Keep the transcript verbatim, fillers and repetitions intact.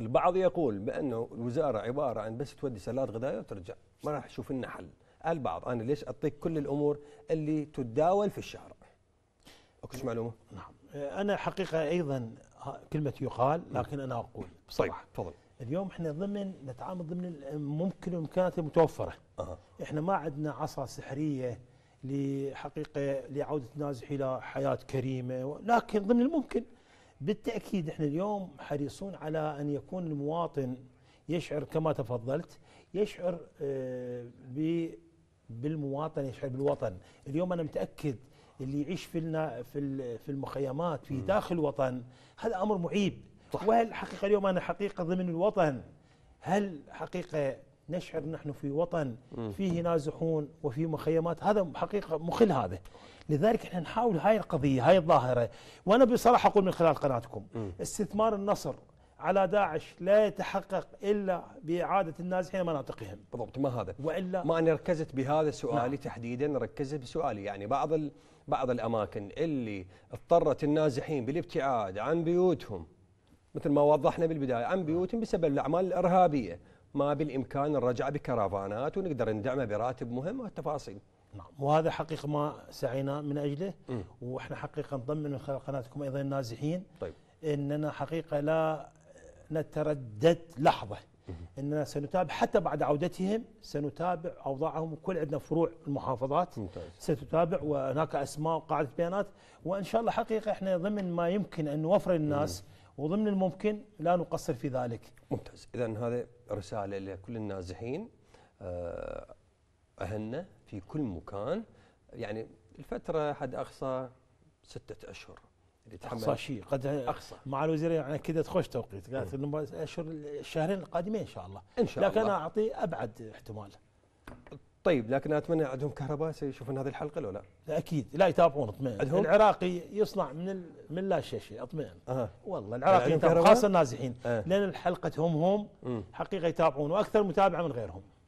البعض يقول بأنه الوزارة عبارة عن بس تودي سلات غذائية وترجع، ما راح تشوف لنا حل. البعض أنا ليش أعطيك كل الأمور اللي تتداول في الشارع. أكلش معلومة؟ نعم. أنا حقيقة أيضا كلمة يقال لكن أنا أقول بصراحة. طيب تفضل. اليوم احنا ضمن نتعامل ضمن ممكن الامكانيات المتوفره. أه. احنا ما عندنا عصا سحريه لحقيقه لعوده النازح الى حياه كريمه، لكن ضمن الممكن بالتاكيد احنا اليوم حريصون على ان يكون المواطن يشعر كما تفضلت، يشعر بالمواطن، يشعر بالوطن. اليوم انا متاكد اللي يعيش في في المخيمات في داخل الوطن هذا امر معيب. صح. وهل حقيقة اليوم أنا حقيقة ضمن الوطن هل حقيقة نشعر نحن في وطن فيه نازحون وفيه مخيمات؟ هذا حقيقة مخل هذا. لذلك احنا نحاول هاي القضية هاي الظاهرة، وأنا بصراحة أقول من خلال قناتكم استثمار النصر على داعش لا يتحقق إلا بإعادة النازحين مناطقهم. بالضبط. ما هذا وإلا ما أنا ركزت بهذا سؤالي. نعم. تحديدا ركزت بسؤالي، يعني بعض ال... بعض الأماكن اللي اضطرت النازحين بالابتعاد عن بيوتهم مثل ما وضحنا بالبداية عن بيوتهم بسبب الأعمال الإرهابية، ما بالإمكان الرجعة بكرافانات ونقدر ندعمه براتب مهم والتفاصيل. نعم. وهذا حقيقة ما سعينا من أجله. م. وإحنا حقيقة نضمن من خلال قناتكم أيضا النازحين. طيب. إننا حقيقة لا نتردد لحظة. م. إننا سنتابع حتى بعد عودتهم، سنتابع أوضاعهم، وكل عندنا فروع المحافظات. ممتاز. ستتابع وهناك أسماء وقاعدة بيانات، وإن شاء الله حقيقة إحنا ضمن ما يمكن أن نوفر للناس. م. وضمن الممكن لا نقصر في ذلك. ممتاز. إذن هذه رسالة لكل النازحين، أهلنا في كل مكان، يعني الفترة حد أقصى ستة أشهر اللي تحمل أقصى شيء قد أقصى مع الوزير، يعني كده تخش توقيت قالت إنه أشهر الشهرين القادمين إن شاء الله. إن شاء الله. لكن أنا أعطي أبعد احتمال. طيب لكن أتمنى عندهم كهرباء سيشوفون هذه الحلقة لو لا؟ أكيد لا يتابعون. اطمئن. العراقي يصنع من ال... من لا شيء شيء. اطمئن. أه. والله العراقي يتابع خاصة النازحين. أه. لأن الحلقة هم هم. م. حقيقة يتابعون وأكثر متابعة من غيرهم.